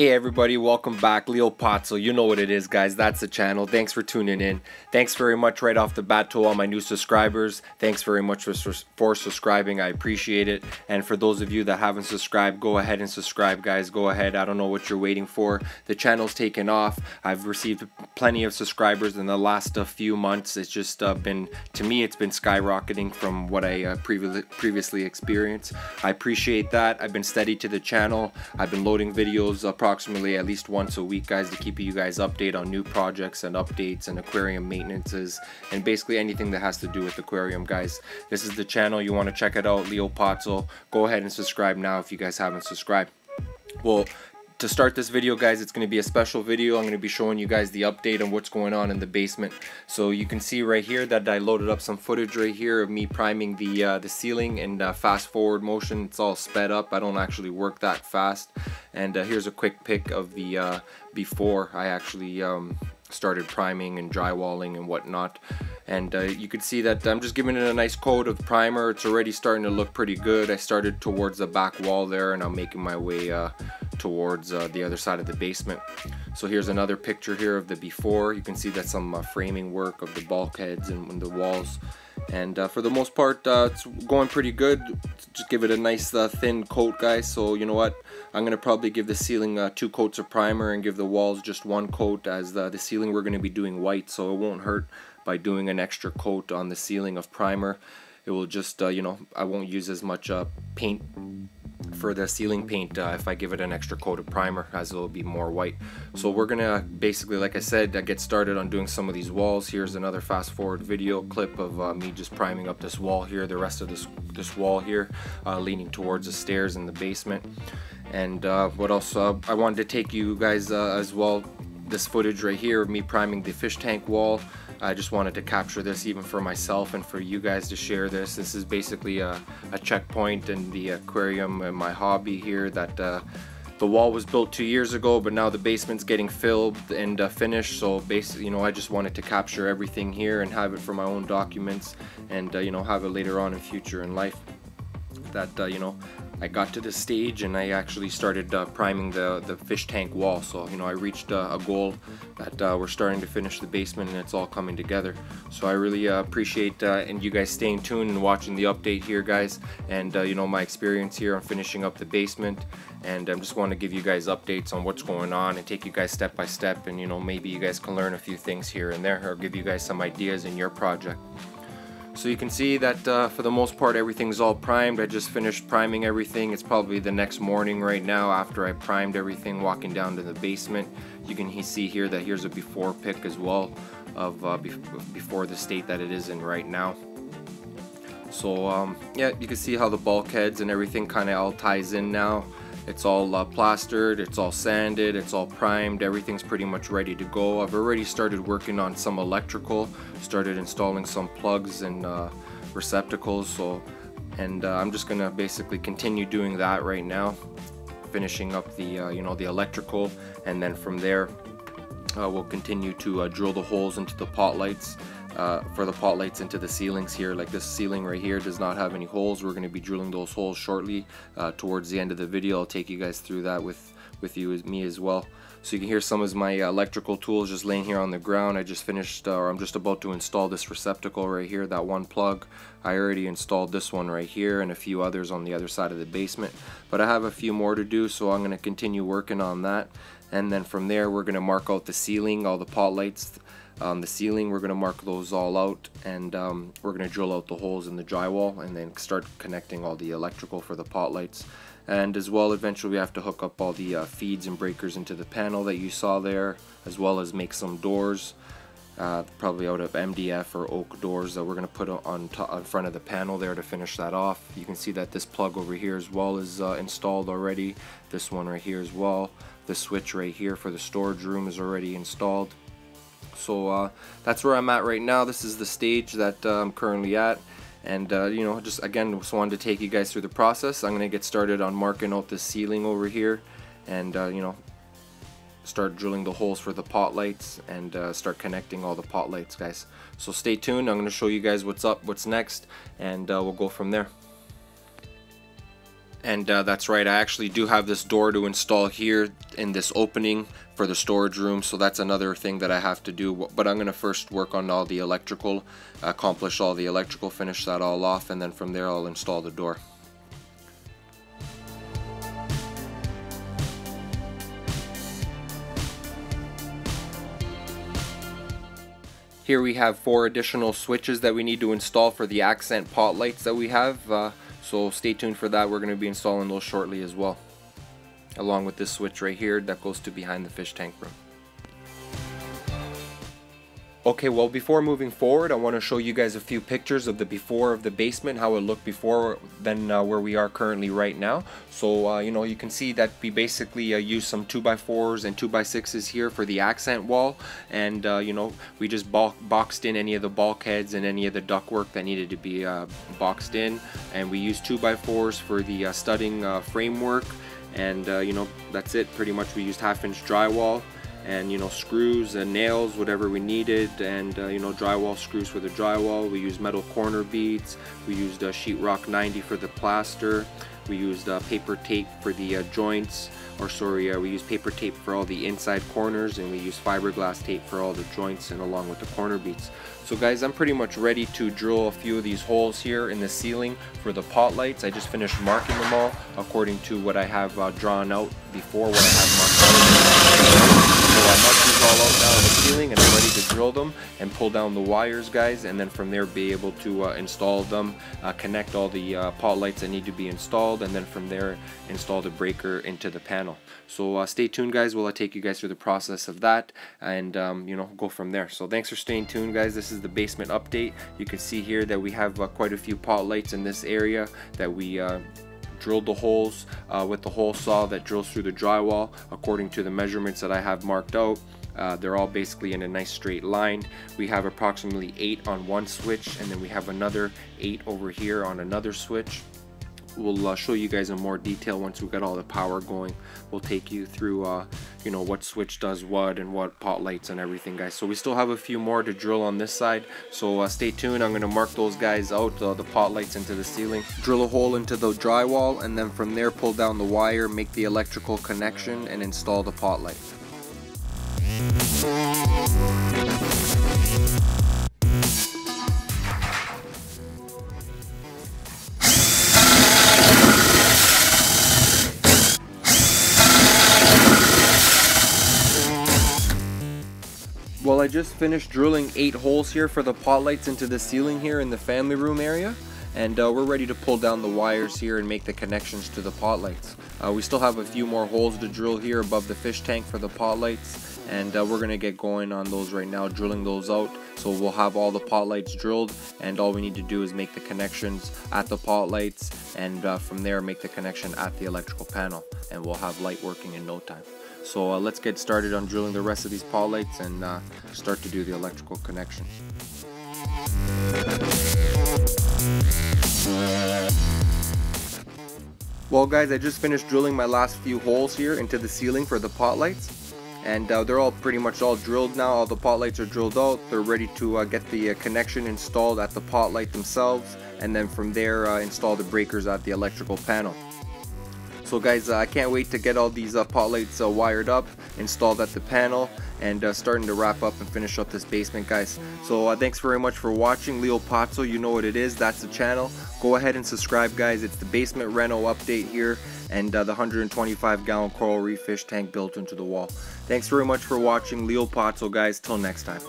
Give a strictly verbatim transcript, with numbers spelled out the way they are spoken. Hey everybody, welcome back. Leo Pozzo, you know what it is, guys. That's the channel. Thanks for tuning in. Thanks very much right off the bat to all my new subscribers. Thanks very much for, for subscribing. I appreciate it. And for those of you that haven't subscribed, go ahead and subscribe, guys. Go ahead. I don't know what you're waiting for. The channel's taken off. I've received plenty of subscribers in the last uh, few months. It's just uh, been, to me, it's been skyrocketing from what I uh, previ previously experienced. I appreciate that. I've been steady to the channel. I've been loading videos up approximately at least once a week, guys, to keep you guys updated on new projects and updates and aquarium maintenances and basically anything that has to do with aquarium, guys. This is the channel. You want to check it out, Leo Pozzo. Go ahead and subscribe now if you guys haven't subscribed. Well, to start this video, guys, it's going to be a special video. I'm going to be showing you guys the update on what's going on in the basement. So you can see right here that I loaded up some footage right here of me priming the uh, the ceiling in uh, fast forward motion. It's all sped up. I don't actually work that fast. And uh, here's a quick pic of the uh, before I actually um, started priming and drywalling and whatnot. And uh, you can see that I'm just giving it a nice coat of primer. It's already starting to look pretty good. I started towards the back wall there, and I'm making my way uh, towards uh, the other side of the basement. So here's another picture here of the before. You can see that some uh, framing work of the bulkheads and, and the walls. And uh, for the most part, uh, it's going pretty good. Just give it a nice uh, thin coat, guys. So you know what, I'm gonna probably give the ceiling uh, two coats of primer and give the walls just one coat, as the, the ceiling we're gonna be doing white, so it won't hurt by doing an extra coat on the ceiling of primer. It will just uh, you know, I won't use as much uh, paint for the ceiling paint uh, if I give it an extra coat of primer, as it'll be more white. So we're gonna basically, like I said, I get started on doing some of these walls. Here's another fast forward video clip of uh, me just priming up this wall here, the rest of this this wall here, uh, leaning towards the stairs in the basement. And uh, what else uh, I wanted to take you guys uh, as well, this footage right here of me priming the fish tank wall. I just wanted to capture this even for myself and for you guys to share this. This is basically a, a checkpoint in the aquarium and my hobby here, that uh, the wall was built two years ago, but now the basement's getting filled and uh, finished. So basically, you know, I just wanted to capture everything here and have it for my own documents, and uh, you know, have it later on in future in life that, uh, you know, I got to this stage and I actually started uh, priming the, the fish tank wall. So, you know, I reached uh, a goal that uh, we're starting to finish the basement and it's all coming together. So I really uh, appreciate uh, and you guys staying tuned and watching the update here, guys. And, uh, you know, my experience here on finishing up the basement. And I just want to give you guys updates on what's going on and take you guys step by step. And, you know, maybe you guys can learn a few things here and there, or give you guys some ideas in your project. So you can see that uh, for the most part everything's all primed. I just finished priming everything. It's probably the next morning right now after I primed everything, walking down to the basement. You can he see here that here's a before pic as well of uh, be before the state that it is in right now. So um, yeah, you can see how the bulkheads and everything kind of all ties in now. It's all uh, plastered, it's all sanded, it's all primed, everything's pretty much ready to go. I've already started working on some electrical, started installing some plugs and uh, receptacles, so and uh, I'm just gonna basically continue doing that right now, finishing up the uh, you know, the electrical, and then from there uh, we'll continue to uh, drill the holes into the pot lights. Uh, for the pot lights into the ceilings here, like this ceiling right here does not have any holes. We're going to be drilling those holes shortly. Uh, towards the end of the video, I'll take you guys through that with with you as me as well. So you can hear some of my electrical tools just laying here on the ground. I just finished, uh, or I'm just about to install this receptacle right here, that one plug. I already installed this one right here and a few others on the other side of the basement, but I have a few more to do, so I'm going to continue working on that. And then from there, we're going to mark out the ceiling, all the pot lights on the ceiling. We're going to mark those all out, and um, we're going to drill out the holes in the drywall and then start connecting all the electrical for the pot lights. And as well, eventually we have to hook up all the uh, feeds and breakers into the panel that you saw there, as well as make some doors, uh, probably out of M D F or oak doors, that we're going to put on top in front of the panel there to finish that off. You can see that this plug over here as well is uh, installed already, this one right here as well. The switch right here for the storage room is already installed. So uh, that's where I'm at right now. This is the stage that uh, I'm currently at. And uh, you know, just again, just wanted to take you guys through the process. I'm gonna get started on marking out the ceiling over here, and uh, you know, start drilling the holes for the pot lights, and uh, start connecting all the pot lights, guys. So stay tuned. I'm gonna show you guys what's up, what's next, and uh, we'll go from there. And uh, that's right, I actually do have this door to install here in this opening for the storage room, so that's another thing that I have to do. But I'm going to first work on all the electrical, accomplish all the electrical, finish that all off, and then from there I'll install the door. Here we have four additional switches that we need to install for the accent pot lights that we have. Uh, So stay tuned for that. We're going to be installing those shortly as well, along with this switch right here that goes to behind the fish tank room. Okay, well, before moving forward, I want to show you guys a few pictures of the before of the basement, how it looked before than uh, where we are currently right now. So uh, you know, you can see that we basically uh, used some two by fours and two by sixes here for the accent wall, and uh, you know, we just bulk, boxed in any of the bulkheads and any of the ductwork that needed to be uh, boxed in, and we used two by fours for the uh, studding uh, framework, and uh, you know, that's it pretty much. We used half inch drywall, and you know, screws and nails, whatever we needed, and uh, you know, drywall screws for the drywall. We used metal corner beads, we used uh, sheetrock ninety for the plaster, we used uh, paper tape for the uh, joints, or sorry, uh, we used paper tape for all the inside corners, and we used fiberglass tape for all the joints and along with the corner beads. So guys, I'm pretty much ready to drill a few of these holes here in the ceiling for the pot lights. I just finished marking them all according to what I have uh, drawn out before, what I have marked out. So I marked these all out now in the ceiling, and I'm ready to drill them and pull down the wires, guys, and then from there be able to uh, install them, uh, connect all the uh, pot lights that need to be installed, and then from there install the breaker into the panel. So uh, stay tuned, guys, while I take you guys through the process of that, and um, you know, go from there. So thanks for staying tuned, guys. This is the basement update. You can see here that we have uh, quite a few pot lights in this area that we uh, drilled the holes uh, with the hole saw that drills through the drywall according to the measurements that I have marked out. Uh, they're all basically in a nice straight line. We have approximately eight on one switch, and then we have another eight over here on another switch. We'll uh, show you guys in more detail once we've got all the power going. We'll take you through uh, you know, what switch does what and what pot lights and everything, guys. So we still have a few more to drill on this side, so uh, stay tuned. I'm going to mark those guys out, uh, the pot lights into the ceiling, drill a hole into the drywall, and then from there pull down the wire, make the electrical connection, and install the pot light. Well, I just finished drilling eight holes here for the pot lights into the ceiling here in the family room area, and uh, we're ready to pull down the wires here and make the connections to the pot lights. Uh, we still have a few more holes to drill here above the fish tank for the pot lights, and uh, we're gonna get going on those right now, drilling those out. So we'll have all the pot lights drilled, and all we need to do is make the connections at the pot lights, and uh, from there make the connection at the electrical panel, and we'll have light working in no time. So uh, let's get started on drilling the rest of these pot lights and uh, start to do the electrical connections. Well, guys, I just finished drilling my last few holes here into the ceiling for the pot lights, and uh, they're all pretty much all drilled now. All the pot lights are drilled out. They're ready to uh, get the uh, connection installed at the pot light themselves, and then from there uh, install the breakers at the electrical panel. So guys, uh, I can't wait to get all these uh, pot lights uh, wired up, installed at the panel, and uh, starting to wrap up and finish up this basement, guys. So uh, thanks very much for watching. Leo Pozzo, you know what it is, that's the channel. Go ahead and subscribe, guys. It's the basement reno update here, and uh, the one hundred twenty-five gallon coral reef fish tank built into the wall. Thanks very much for watching. Leo Pozzo, guys, till next time.